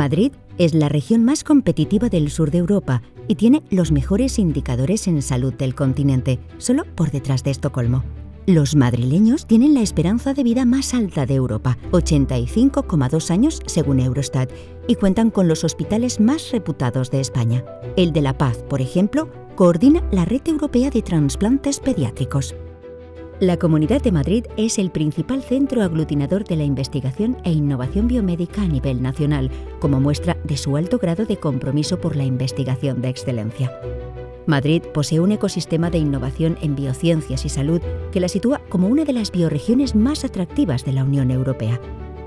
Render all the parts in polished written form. Madrid es la región más competitiva del sur de Europa y tiene los mejores indicadores en salud del continente, solo por detrás de Estocolmo. Los madrileños tienen la esperanza de vida más alta de Europa, 85,2 años según Eurostat, y cuentan con los hospitales más reputados de España. El de La Paz, por ejemplo, coordina la Red Europea de Trasplantes Pediátricos. La Comunidad de Madrid es el principal centro aglutinador de la investigación e innovación biomédica a nivel nacional, como muestra de su alto grado de compromiso por la investigación de excelencia. Madrid posee un ecosistema de innovación en biociencias y salud que la sitúa como una de las biorregiones más atractivas de la Unión Europea.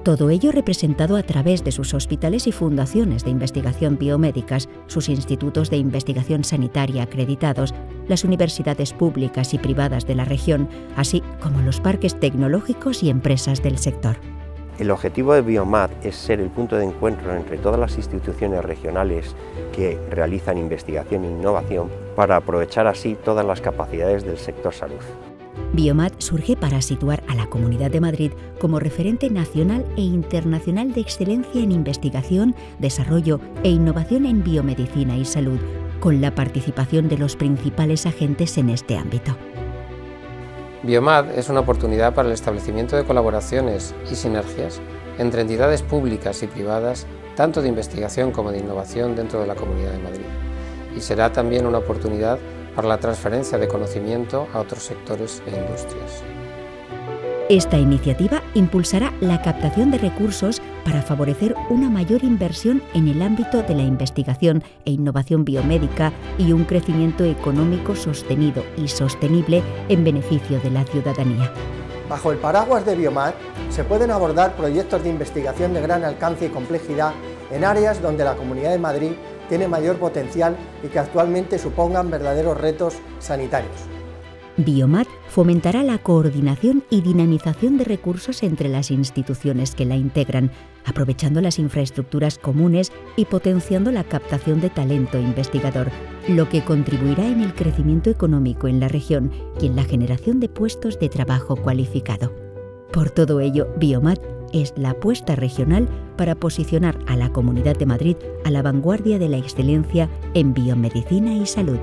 Todo ello representado a través de sus hospitales y fundaciones de investigación biomédicas, sus institutos de investigación sanitaria acreditados, las universidades públicas y privadas de la región, así como los parques tecnológicos y empresas del sector. El objetivo de BioMad es ser el punto de encuentro entre todas las instituciones regionales que realizan investigación e innovación para aprovechar así todas las capacidades del sector salud. BioMad surge para situar a la Comunidad de Madrid como referente nacional e internacional de excelencia en investigación, desarrollo e innovación en biomedicina y salud, con la participación de los principales agentes en este ámbito. BioMad es una oportunidad para el establecimiento de colaboraciones y sinergias entre entidades públicas y privadas, tanto de investigación como de innovación dentro de la Comunidad de Madrid, y será también una oportunidad para la transferencia de conocimiento a otros sectores e industrias. Esta iniciativa impulsará la captación de recursos para favorecer una mayor inversión en el ámbito de la investigación e innovación biomédica y un crecimiento económico sostenido y sostenible en beneficio de la ciudadanía. Bajo el paraguas de BioMad se pueden abordar proyectos de investigación de gran alcance y complejidad en áreas donde la Comunidad de Madrid tiene mayor potencial y que actualmente supongan verdaderos retos sanitarios. BioMad fomentará la coordinación y dinamización de recursos entre las instituciones que la integran, aprovechando las infraestructuras comunes y potenciando la captación de talento investigador, lo que contribuirá en el crecimiento económico en la región y en la generación de puestos de trabajo cualificado. Por todo ello, BioMad es la apuesta regional para posicionar a la Comunidad de Madrid a la vanguardia de la excelencia en biomedicina y salud.